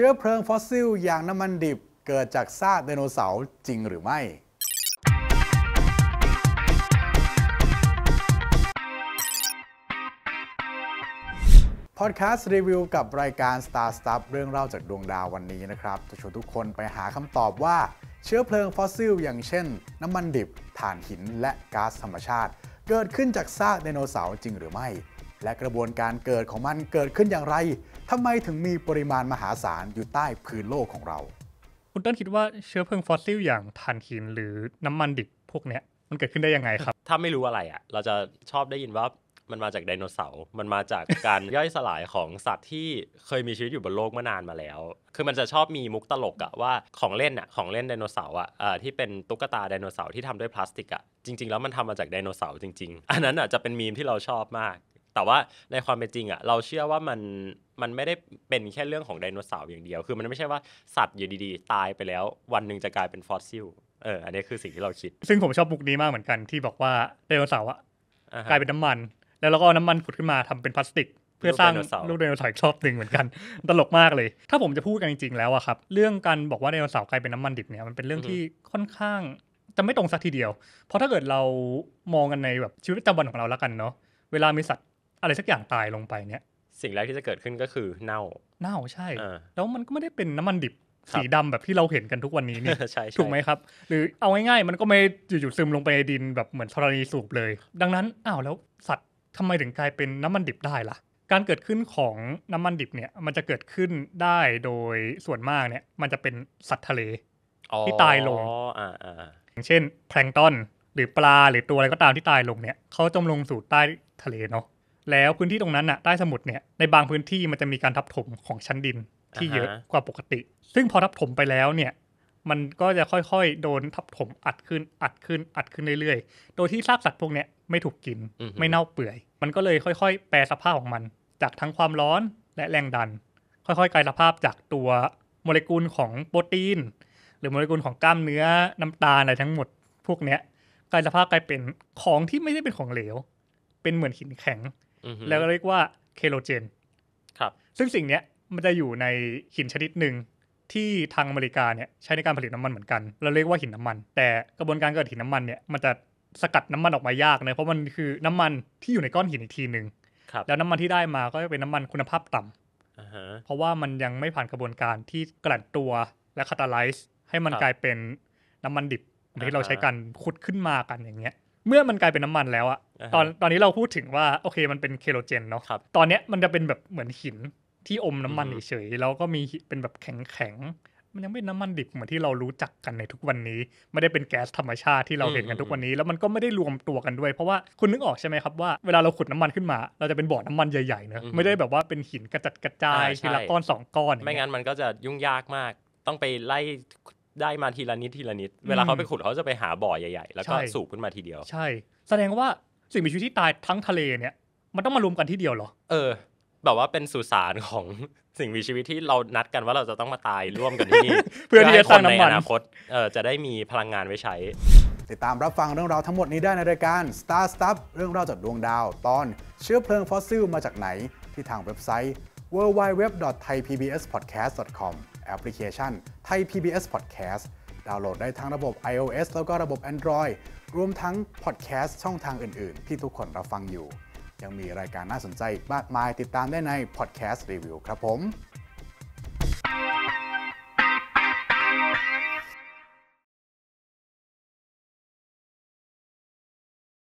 ชื้อเพลิงฟอสซิลอย่างน้ำมันดิบเกิดจากซากไดโนเสาร์จริงหรือไม่พอดแคสต์รีวิวกับรายการ Star Stuff เรื่องเล่าจากดวงดาววันนี้นะครับจะชวนทุกคนไปหาคำตอบว่าเชื้อเพลิงฟอสซิลอย่างเช่นน้ำมันดิบถ่านหินและก๊าซธรรมชาติเกิดขึ้นจากซากไดโนเสาร์จริงหรือไม่และกระบวนการเกิดของมันเกิดขึ้นอย่างไรทำไมถึงมีปริมาณมหาศาลอยู่ใต้พื้นโลกของเราคุณต้นคิดว่าเชื้อเพลิงฟอสซิลอย่างถ่านหินหรือน้ำมันดิบพวกนี้มันเกิดขึ้นได้ยังไงครับถ้าไม่รู้อะไรอ่ะเราจะชอบได้ยินว่ามันมาจากไดโนเสาร์มันมาจากการ ย่อยสลายของสัตว์ที่เคยมีชีวิตอยู่บนโลกมานานมาแล้วคือมันจะชอบมีมุกตลกอะว่าของเล่นไดโนเสาร์อะที่เป็นตุ๊กตาไดโนเสาร์ที่ทำด้วยพลาสติกอะจริงๆแล้วมันทำมาจากไดโนเสาร์จริงๆอันนั้นอะจะเป็นมีมที่เราชอบมากแต่ว่าในความเป็นจริงอะเราเชื่อว่ามันไม่ได้เป็นแค่เรื่องของไดโนเสาร์อย่างเดียวคือมันไม่ใช่ว่าสัตว์อยู่ดีๆตายไปแล้ววันนึงจะกลายเป็นฟอสซิลอันนี้คือสิ่งที่เราคิดซึ่งผมชอบมุกนี้มากเหมือนกันที่บอกว่าไดโนเสาร์อะกลายเป็นน้ำมันแล้วเราก็เอาน้ำมันผุดขึ้นมาทำเป็นพลาสติกเพื่อสร้างลูกไดโนเสาร์อีกรอบหนึ่งเหมือนกันตลกมากเลยถ้าผมจะพูดกันจริงๆแล้วอะครับเรื่องการบอกว่าไดโนเสาร์กลายเป็นน้ำมันดิบเนี่ยมันเป็นเรื่องที่ค่อนข้างจะไม่ตรงสักทีเดียวเพราะถ้าเกิดเรามองกันในแบบชีวิตประจำวันของเราแล้วกันเนาะเวลามีสัตว์อะไรสักอย่างตายลงไปเนี่ยสิ่งแรกที่จะเกิดขึ้นก็คือเน่าใช่แล้วมันก็ไม่ได้เป็นน้ำมันดิบสีดำแบบที่เราเห็นกันทุกวันนี้นี่ ถูกไหมครับหรือเอาง่ายๆมันก็ไม่อยู่ๆซึมลงไปในดินแบบเหมือนธรณีสูบเลยดังนั้นแล้วสัตว์ทำไมถึงกลายเป็นน้ำมันดิบได้ล่ะการเกิดขึ้นของน้ำมันดิบเนี่ยมันจะเกิดขึ้นได้โดยส่วนมากเนี่ยมันจะเป็นสัตว์ทะเลที่ตายลงอย่างเช่นแพลงก์ตอนหรือปลาหรือตัวอะไรก็ตามที่ตายลงเนี่ยเขาจมลงสู่ใต้ทะเลเนาะแล้วพื้นที่ตรงนั้นน่ะใต้สมุทรเนี่ยในบางพื้นที่มันจะมีการทับถมของชั้นดินที่เยอะกว่าปกติซึ่งพอทับถมไปแล้วเนี่ยมันก็จะค่อยๆโดนทับถมอัดขึ้นเรื่อยๆโดยที่ซากสัตว์พวกเนี้ยไม่ถูกกินไม่เน่าเปื่อยมันก็เลยค่อยๆแปรสภาพของมันจากทั้งความร้อนและแรงดันค่อยๆกลายสภาพจากตัวโมเลกุลของโปรตีนหรือโมเลกุลของกล้ามเนื้อน้ำตาลอะไรทั้งหมดพวกเนี้ยกลายสภาพกลายเป็นของที่ไม่ได้เป็นของเหลวเป็นเหมือนหินแข็งแล้วเรียกว่าเคโลเจนครับซึ่งสิ่งเนี้ยมันจะอยู่ในหินชนิดหนึ่งที่ทางอเมริกาเนี่ยใช้ในการผลิตน้ำมันเหมือนกันเราเรียกว่าหินน้ำมันแต่กระบวนการเกิดหินน้ำมันเนี่ยมันจะสกัดน้ำมันออกมายากนะเพราะมันคือน้ำมันที่อยู่ในก้อนหินอีกทีหนึ่งแล้วน้ำมันที่ได้มาก็จะเป็นน้ำมันคุณภาพต่ำ เพราะว่ามันยังไม่ผ่านกระบวนการที่กลั่นตัวและคาตาไลซ์ให้มันกลายเป็นน้ำมันดิบที่เราใช้กันขุดขึ้นมากันอย่างเงี้ยเมื่อมันกลายเป็นน้ำมันแล้วอะตอนนี้เราพูดถึงว่าโอเคมันเป็นเคโลเจนเนาะตอนเนี้ยมันจะเป็นแบบเหมือนหินที่อมน้ำมันเฉยๆแล้วก็มีเป็นแบบแข็งๆมันยังไม่น้ำมันดิบเหมือนที่เรารู้จักกันในทุกวันนี้ไม่ได้เป็นแก๊สธรรมชาติที่เราเห็นกันทุกวันนี้แล้วมันก็ไม่ได้รวมตัวกันด้วยเพราะว่าคุณนึกออกใช่ไหมครับว่าเวลาเราขุดน้ำมันขึ้นมาเราจะเป็นบ่อน้ำมันใหญ่ๆเนอะไม่ได้แบบว่าเป็นหินกระจัดกระจายทีละก้อนสองก้อนไม่งั้นมันก็จะยุ่งยากมากต้องไปไล่ได้มาทีละนิดทีละนิดเวลาเขาไปขุดเขาจะไปหาบ่อใหญ่ๆแล้วก็สูบขึ้นมาทีเดียวใช่แสดงว่าสิ่งมีชีวิตที่ตายทั้งทะเลเนี่ยมันต้องมารวมกันที่เดียวเหรอแบบว่าเป็นสุสานของสิ่งมีชีวิตที่เรานัดกันว่าเราจะต้องมาตายร่วมกันที่นี่ เพื่อที่จะสร้างน้ำมันในอนาคตจะได้มีพลังงานไว้ใช้ติดตามรับฟังเรื่องราวทั้งหมดนี้ได้ในรายการ Star Stuff เรื่องราวจากดวงดาวตอนเชื้อเพลิงฟอสซิลมาจากไหนที่ทางเว็บไซต์ www.thaipbspodcast.com แอปพลิเคชัน Thai PBS Podcast ดาวน์โหลดได้ทั้งระบบ iOS แล้วก็ระบบ Android รวมทั้ง Podcast ช่องทางอื่นๆที่ทุกคนรับฟังอยู่ยังมีรายการน่าสนใจมากมายติดตามได้ใน Podcast Review ครับผม